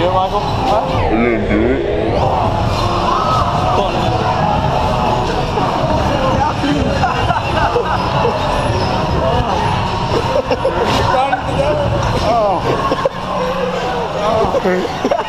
do it, Michael? What? I didn't do it. Oh. Oh. Oh.